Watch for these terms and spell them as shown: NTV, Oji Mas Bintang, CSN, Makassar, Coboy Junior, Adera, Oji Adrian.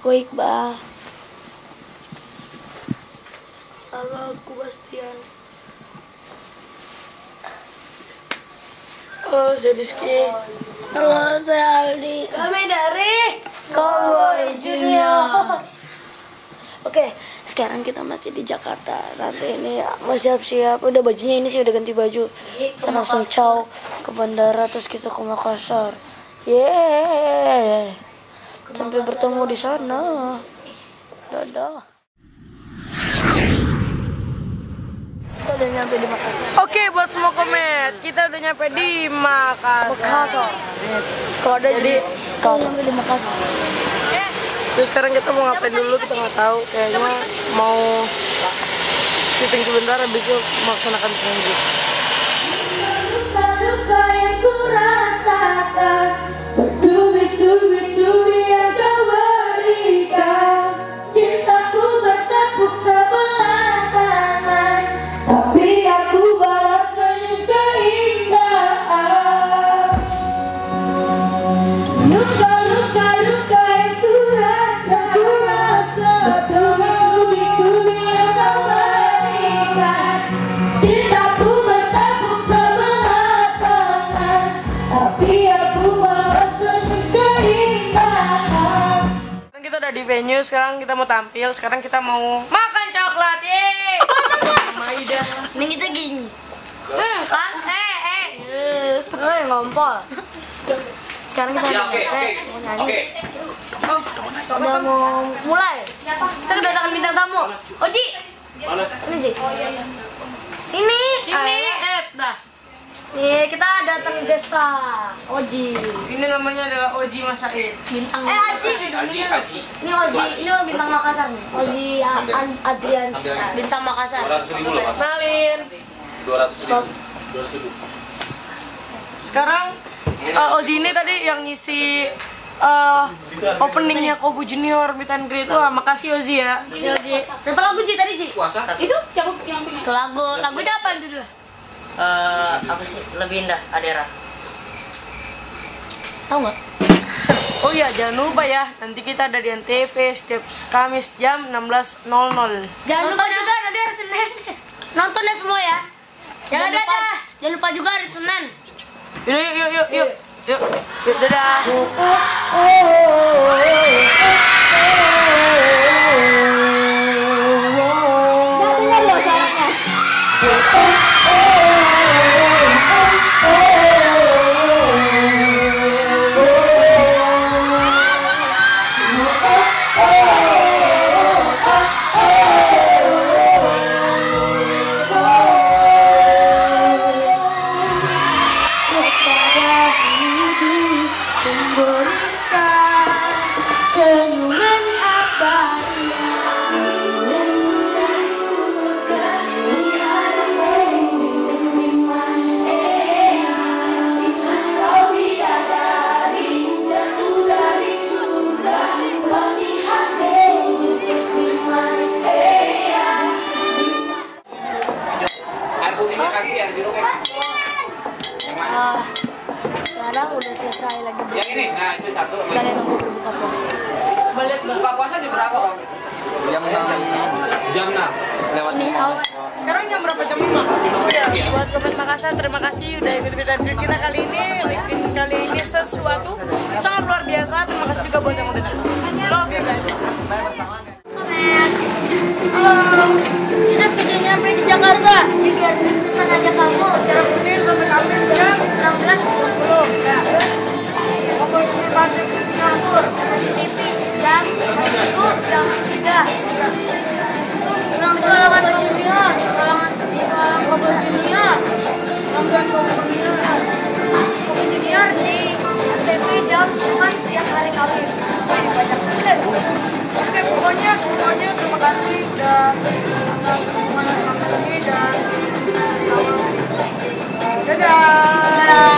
Aku Iqbal. Halo, aku Bastian. Halo, saya Rizky. Halo, saya Aldi. Kami dari Coboy Junior. Oke, sekarang kita masih di Jakarta. Nanti ini mau siap-siap. Udah bajunya ini sih, udah ganti baju. Kita langsung caw ke bandara, terus kita ke Makassar. Yeay. Sampai bertemu di sana. Dadah. Kita udah nyampe di Makassar. Oke, buat semua komet, kita udah nyampe di Makassar. Kalau ada jadi kalau sampai di Makassar. Terus sekarang kita mau ngapain dulu, kita nggak tahu. Kayaknya mau syuting sebentar, habis itu melaksanakan pengunjuk. Luka-luka yang ku rasakan, tubi-tubi yang kau berikan, cintaku bertepuk sebelah tangan, tapi aku balas senyum keindahan. Luka-luka yang ku rasakan, tubi-tubi yang kau berikan, cintaku bertepuk sebelah tangan, tapi aku balas senyum keindahan. Kita udah di venue, sekarang kita mau tampil. Sekarang kita mau makan coklat. Yeay. Maida. Ini kita gini. Kan? Ngompol. Sekarang kita mau nyanyi. Udah mau mulai. Kita kedatangan bintang tamu. Oji. Sini, Ji. Sini. Dah. Nih, kita datang guest star Oji. Ini namanya adalah Oji Mas Bintang. Ini Oji. Ini bintang Makassar nih. Oji Adrian. Bintang Makassar. 200.000 loh, Mas. Malin. 200.000. Sekarang Oji ini tadi yang ngisi openingnya Coboy Junior Meet and Greet. Wah, makasih Oji ya. Berapa lagu Ji tadi, Ji? Itu siapa yang punya? Itu lagunya apa itu dulu? Apa sih? Lebih Indah, Adera. Tahu nggak? Oh iya, jangan lupa ya, nanti kita ada di NTV setiap Kamis jam 16.00. Jangan lupa juga nanti hari Senin. Nonton ya semua ya. Jangan lupa juga hari Senin. Yuk, dadah. Sekarang udah selesai lagi berbuka. Yang ini, nah itu satu. Sekalian aku berbuka puasa. Balik buka puasa di berapa kamu? Jam 6 lewat nih house. Sekarang jam berapa? Jam 5. Ya, buat komet Makassar, terima kasih udah ikut video kita kali ini. Kali ini sesuatu sangat luar biasa. Terima kasih juga buat yang udah datang. Love you guys. Halo, kita sudah nyampe di Jakarta. Jika kita ajak kamu dalam Senin sampai Kamis jam 19.30. Ya. Coboy Junior Party di Singapura, NTV jam 3. Di situ ulang tahun Junior, Coboy Junior, di NTV jam 4 setiap hari Kamis. Oke, pokoknya semuanya terima kasih atas dukungan selama ini dan dadah.